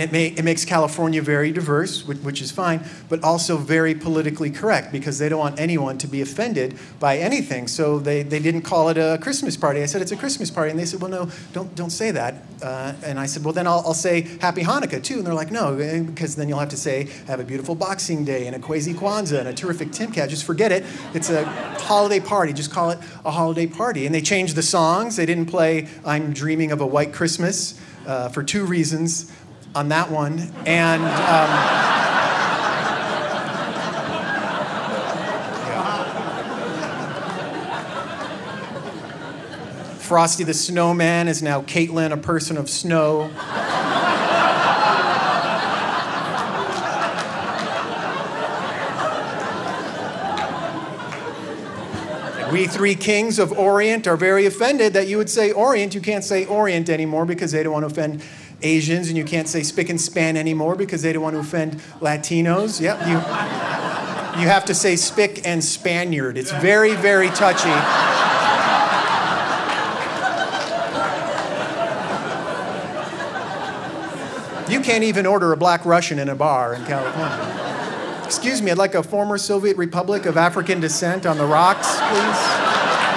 again, it makes California very diverse, which is fine, but also very politically correct, because they don't want anyone to be offended by anything. So they didn't call it a Christmas party. I said, it's a Christmas party. And they said, well, no, don't say that. And I said, well, then I'll say Happy Hanukkah, too. And they're like, no, because then you'll have to say, have a beautiful Boxing Day and a Kwesi Kwanzaa and a terrific Timcat. Just forget it. It's a holiday party. Just call it a holiday party. And they changed the songs. They didn't play I'm Dreaming of a White Christmas for two reasons on that one. And yeah. Frosty the Snowman is now Caitlin, a person of snow. We three kings of Orient are very offended that you would say Orient. You can't say Orient anymore because they don't want to offend Asians, and you can't say spick and span anymore because they don't want to offend Latinos. Yep, you have to say spick and Spaniard. It's very, very touchy. You can't even order a black Russian in a bar in California. Excuse me, I'd like a former Soviet Republic of African descent on the rocks, please.